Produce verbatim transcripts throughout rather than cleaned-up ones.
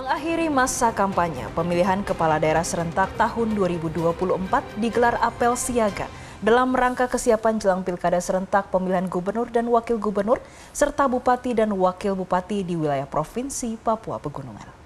Mengakhiri masa kampanye, pemilihan kepala daerah serentak tahun dua ribu dua puluh empat digelar apel siaga dalam rangka kesiapan jelang Pilkada serentak pemilihan gubernur dan wakil gubernur serta bupati dan wakil bupati di wilayah Provinsi Papua Pegunungan.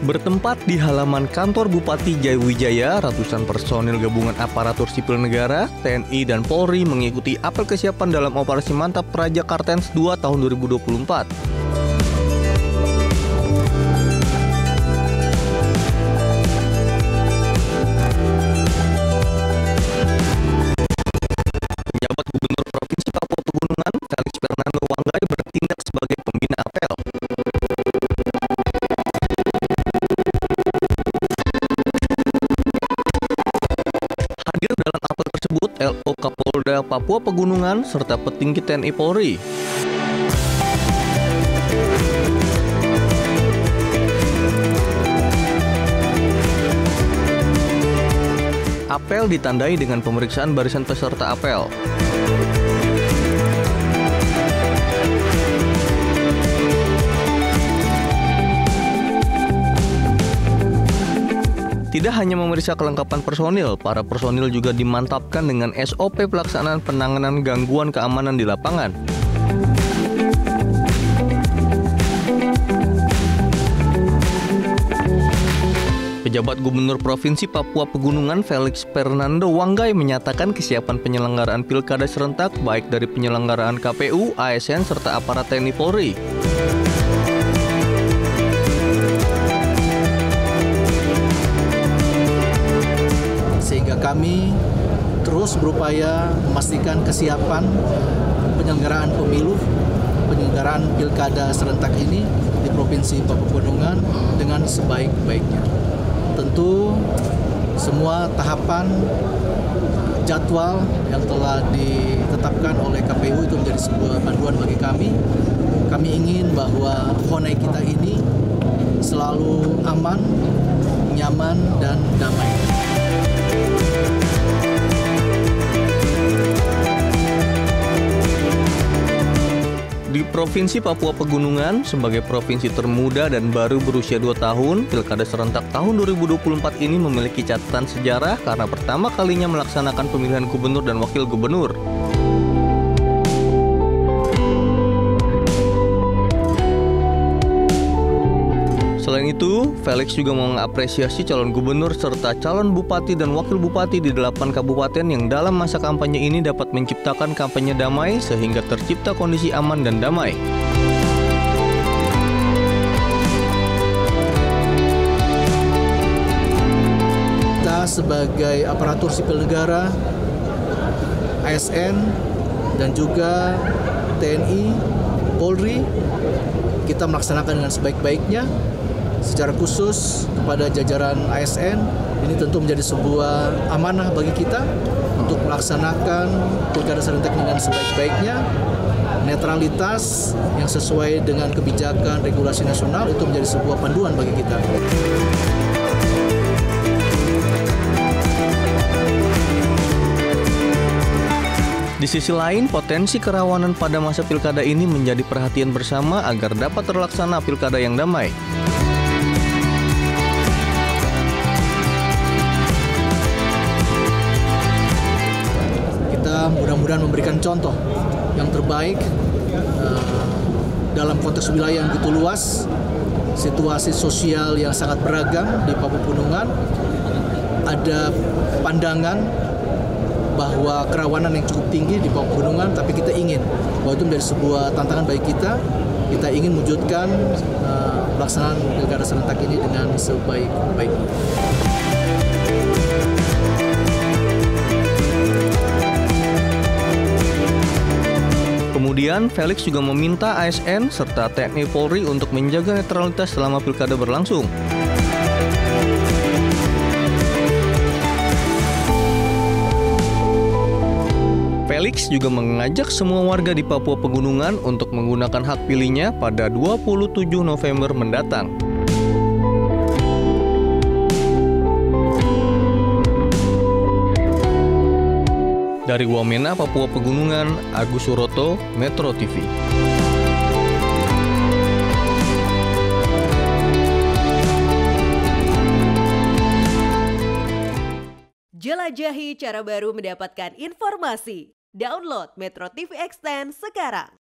Bertempat di halaman kantor Bupati Jayawijaya, ratusan personil gabungan aparatur sipil negara, T N I dan Polri mengikuti apel kesiapan dalam operasi mantap Praja Kartens dua tahun dua ribu dua puluh empat. Penjabat Gubernur Provinsi Papua Pegunungan, Felix Fernando Wanggai bertindak sebagai pembina apel. L O Kapolda Papua Pegunungan serta petinggi T N I Polri. Apel ditandai dengan pemeriksaan barisan peserta apel. Tidak hanya memeriksa kelengkapan personil, para personil juga dimantapkan dengan S O P pelaksanaan penanganan gangguan keamanan di lapangan. Pejabat Gubernur Provinsi Papua Pegunungan Felix Fernando Wanggai menyatakan kesiapan penyelenggaraan Pilkada serentak baik dari penyelenggaraan K P U, A S N, serta aparat T N I Polri. Kami terus berupaya memastikan kesiapan penyelenggaraan pemilu, penyelenggaraan pilkada serentak ini di Provinsi Papua Pegunungan dengan sebaik-baiknya. Tentu semua tahapan jadwal yang telah ditetapkan oleh K P U itu menjadi sebuah panduan bagi kami. Kami ingin bahwa Honai kita ini selalu aman, nyaman, dan damai. Di Provinsi Papua Pegunungan, sebagai provinsi termuda dan baru berusia dua tahun, Pilkada serentak tahun dua ribu dua puluh empat ini memiliki catatan sejarah karena pertama kalinya melaksanakan pemilihan gubernur dan wakil gubernur. Selain itu, Felix juga mengapresiasi calon gubernur serta calon bupati dan wakil bupati di delapan kabupaten yang dalam masa kampanye ini dapat menciptakan kampanye damai sehingga tercipta kondisi aman dan damai. Kita sebagai aparatur sipil negara, A S N, dan juga T N I, Polri, kita melaksanakan dengan sebaik-baiknya. Secara khusus kepada jajaran A S N, ini tentu menjadi sebuah amanah bagi kita untuk melaksanakan pilkada serentak dengan sebaik-baiknya. Netralitas yang sesuai dengan kebijakan regulasi nasional itu menjadi sebuah panduan bagi kita. Di sisi lain, potensi kerawanan pada masa pilkada ini menjadi perhatian bersama agar dapat terlaksana pilkada yang damai. Mudah-mudahan memberikan contoh yang terbaik uh, dalam konteks wilayah yang begitu luas, situasi sosial yang sangat beragam di Papua Pegunungan. Ada pandangan bahwa kerawanan yang cukup tinggi di Papua Pegunungan, tapi kita ingin bahwa itu menjadi sebuah tantangan bagi kita. Kita ingin mewujudkan uh, pelaksanaan pilkada serentak ini dengan sebaik-baiknya. Kemudian, Felix juga meminta A S N serta T N I Polri untuk menjaga netralitas selama pilkada berlangsung. Felix juga mengajak semua warga di Papua Pegunungan untuk menggunakan hak pilihnya pada dua puluh tujuh November mendatang. Dari Wamena, Papua Pegunungan, Agus Suroto, Metro T V. Jelajahi cara baru mendapatkan informasi. Download Metro T V Extend sekarang.